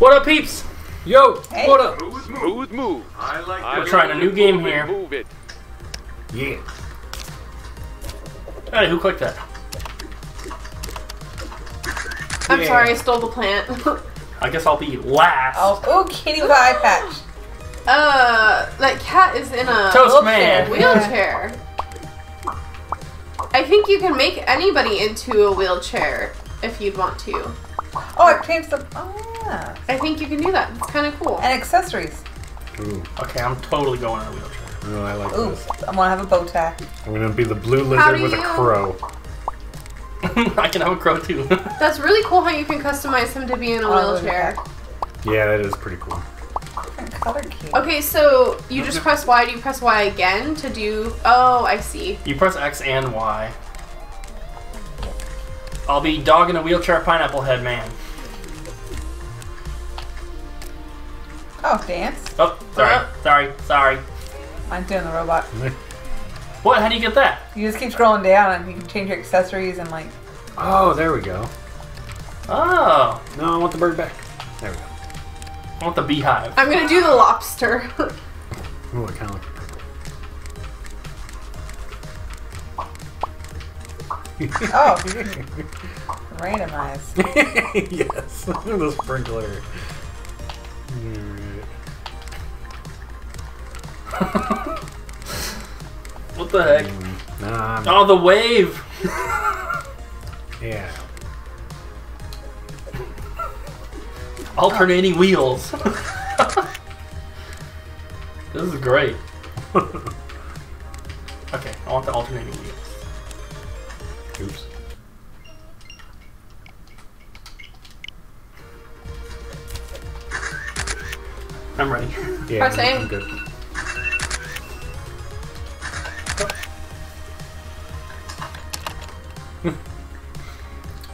What up, peeps? Yo, hey. What up? Smooth move. We're trying a new game here. Move it. Yeah. Hey, who clicked that? I'm sorry, I stole the plant. I guess I'll be last. Oh, kitty with eye patch. That cat is in a wheelchair. I think you can make anybody into a wheelchair if you'd want to. Oh, it changed the. Oh, yeah. I think you can do that. It's kind of cool. And accessories. Ooh. Okay, I'm totally going in a wheelchair. Ooh, I like this. I'm gonna have a bow tie. I'm gonna be the blue lizard with a crow. I can have a crow too. That's really cool how you can customize him to be in a wheelchair. Yeah, that is pretty cool. Okay, so you just press Y. Do you press Y again to do? Oh, I see. You press X and Y. I'll be dog in a wheelchair, pineapple head man. Oh, dance. Oh, sorry. I'm doing the robot. What? How do you get that? You just keep scrolling down, and you can change your accessories and like. Oh, there we go. Oh. No, I want the bird back. There we go. I want the beehive. I'm gonna do the lobster. Oh, I kind of like it. Oh, randomize. Yes, look at the sprinkler. What the heck? Nah, oh, the wave. Yeah. Alternating wheels. This is great. Okay, I want the alternating wheels. Oops. I'm ready. Yeah, I'm good.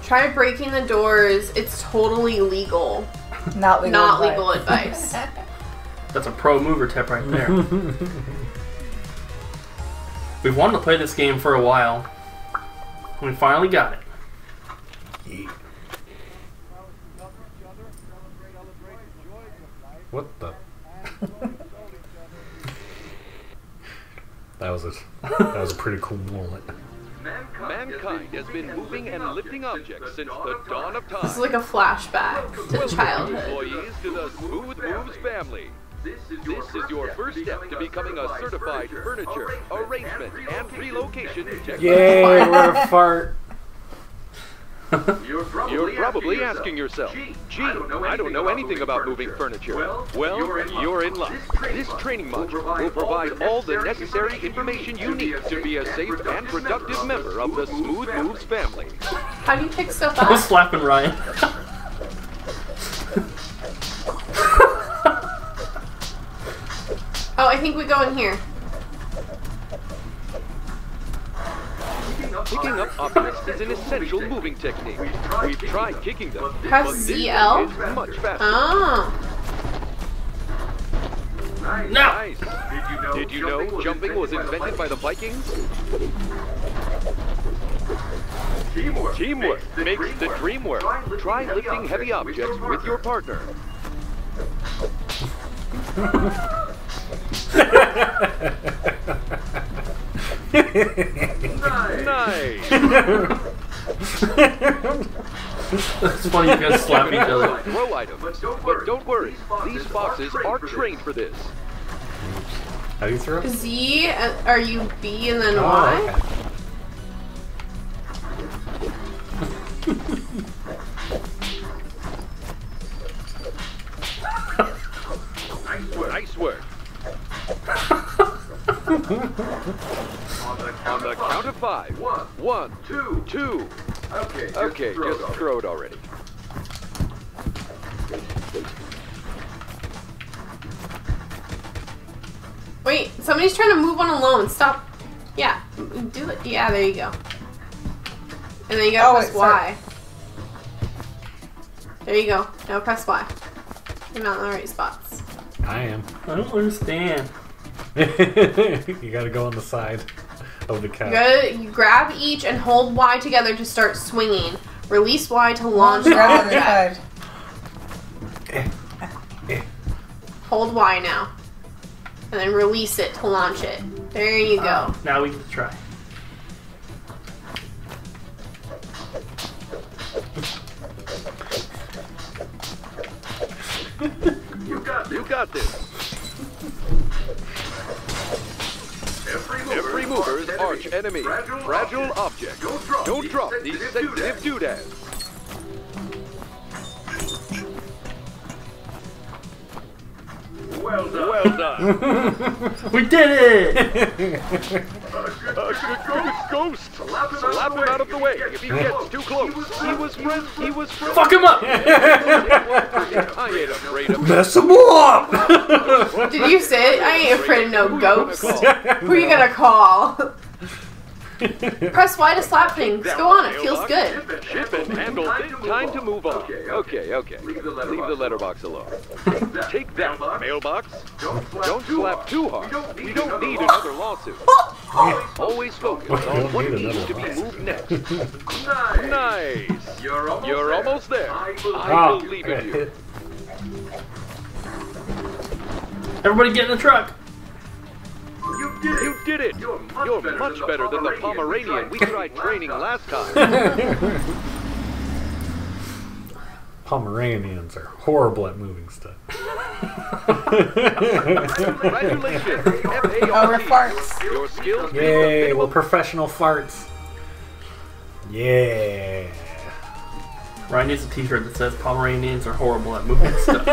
Try breaking the doors. It's totally legal. Not legal. Not advice. Legal advice. That's a pro mover tip right there. We've wanted to play this game for a while. We finally got it. Yeah. What the? That was a pretty cool moment. Mankind has been moving and lifting objects since the dawn of time. This is like a flashback to childhood. Employees to the Smooth Moves family. This is your first step to becoming a certified furniture, arrangement, and relocation technician. Yay, we're a fart. You're probably asking yourself, gee, I don't know anything about moving furniture. Well, you're in luck. This training module will provide all the necessary information you need to be a safe and productive member of the Smooth Moves family. How do you pick stuff up? I was slapping Ryan. Oh, I think we go in here. Picking up objects is an essential moving technique. We've tried kicking them. Press ZL? Is much faster. Oh. Nice. Did you know jumping was invented by the Vikings? Teamwork makes the dream work. Try lifting heavy objects with your partner. Nice. It's funny you guys slap each other. Throw items, but don't worry. These boxes are trained for this. How do you throw? Z, are you B and then Y? Nice work. On the count of five. One, two. Okay, just throw it already. Wait, somebody's trying to move one alone. Stop. Yeah, do it. Yeah, there you go. And then you gotta press Y. There you go. Now press Y. You're not in the right spots. I am. I don't understand. You gotta go on the side of the couch. You grab each and hold Y together to start swinging. Release Y to launch the other side. Hold Y now. And then release it to launch it. There you go. Now we can try. You got this. Every mover is arch enemy. Fragile object. Don't drop these sensitive doodads. Well done. We did it! Ghost! Slap him out of the way. If he gets too close, he was fuck him up! I ain't afraid of mess him up! Did you say it? I ain't afraid of no ghosts. Who are you gonna call? Press Y to slap things. Go on, it feels good. Ship and handle it. Time to move on. Okay. Leave the letterbox alone. Take that, mailbox. Don't slap too hard. You don't need another lawsuit. Always focus on what needs to be moved next. Nice. You're almost there. I believe in you. Everybody get in the truck. You did it! You're much better than the Pomeranian we tried training last time. Pomeranians are horrible at moving stuff. Congratulations! Oh, we're farts. Yay, we're professional farts. Yeah. Ryan needs a t-shirt that says Pomeranians are horrible at moving stuff.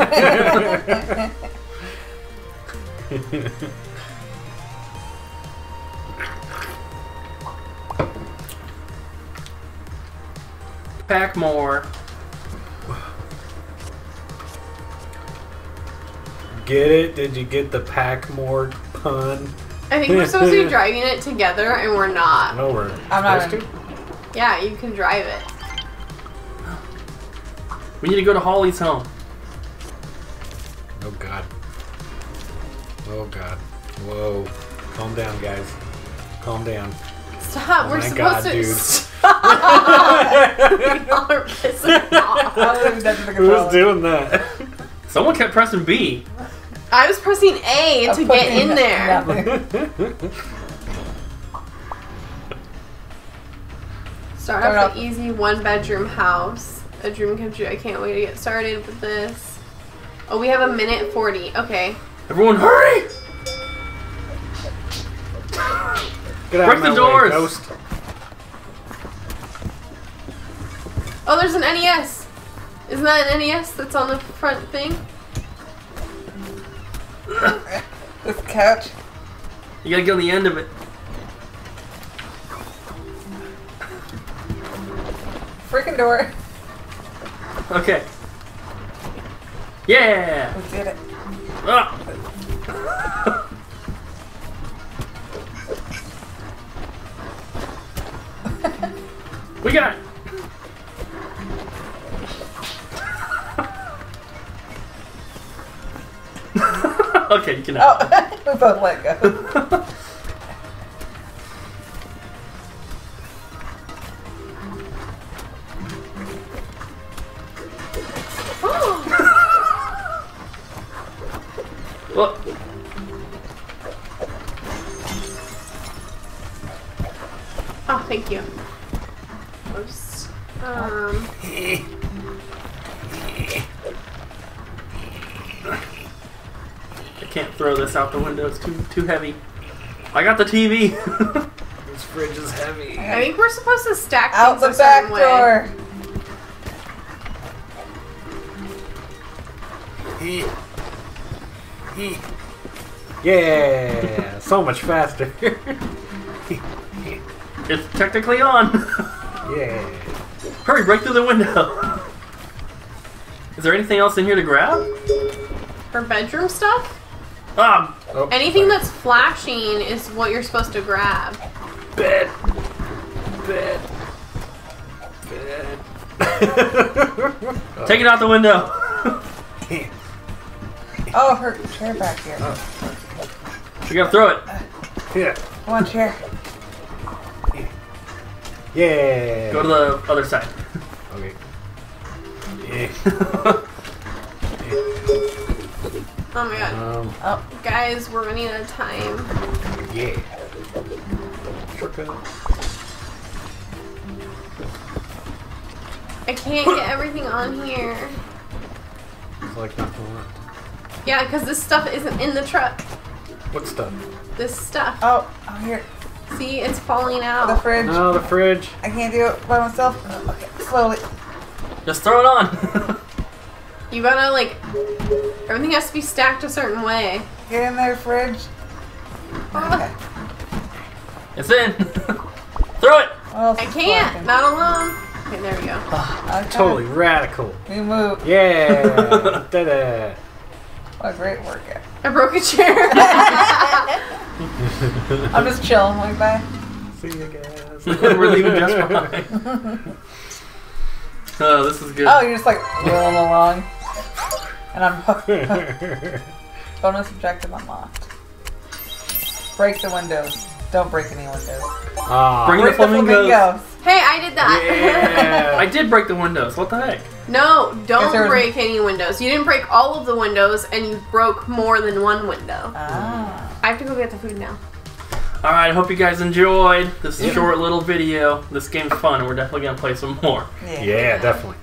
Pack more. Get it? Did you get the pack more pun? I think we're supposed to be driving it together, and we're not. No, we're not. Yeah, you can drive it. We need to go to Holly's home. Oh God. Oh God. Whoa. Calm down, guys. Calm down. Stop. Oh, we're supposed God, to. Dude. Y'all are pissing off. Who was doing that? Someone kept pressing B. I was pressing A to get in there. Start off the easy one-bedroom house. A dream come true. I can't wait to get started with this. Oh, we have a minute 40. Okay. Everyone, hurry! Get out. Break the doors. Way, oh, there's an NES! Isn't that an NES that's on the front thing? This couch. You gotta get on the end of it. Freaking door. Okay. Yeah! We did it. Ah. We got it! Okay, you can have it. We both let go. Look. Oh, thank you. Oops. Can't throw this out the window. It's too heavy. I got the TV. This fridge is heavy. I think we're supposed to stack things out the back door. Yeah, so much faster. It's technically on. Yeah. Hurry, break through the window. Is there anything else in here to grab? Her bedroom stuff. Anything that's flashing is what you're supposed to grab. Bed. Take it out the window. Oh, her chair back here. You gotta throw it. Yeah. Come on, chair. Yeah. Go to the other side. Okay. Yeah. Oh my god. Oh. Guys, we're running out of time. Yeah. Shortcut. I can't get everything on here. It's like not going on. Yeah, because this stuff isn't in the truck. What stuff? This stuff. Oh, I'm here. See, it's falling out. The fridge. No, the fridge. I can't do it by myself. Okay, slowly. Just throw it on. You gotta, like, everything has to be stacked a certain way. Get in there, fridge. Oh. Okay. It's in. Throw it. I can't. Working? Not alone. Okay, there we go. Okay. Totally radical. We move. Yeah. Da-da. What a great workout. I broke a chair. I'm just chilling like that. See you guys. We're leaving just behind. Oh, this is good. Oh, you're just like rolling along. And I'm hooked. Bonus objective unlocked. Break the windows. Don't break any windows. Bring the flamingos. Hey, I did that. Yeah. I did break the windows. What the heck? No, don't break any windows. You didn't break all of the windows, and you broke more than one window. Ah. I have to go get the food now. Alright, I hope you guys enjoyed this short little video. This game's fun, and we're definitely going to play some more. Yeah, definitely.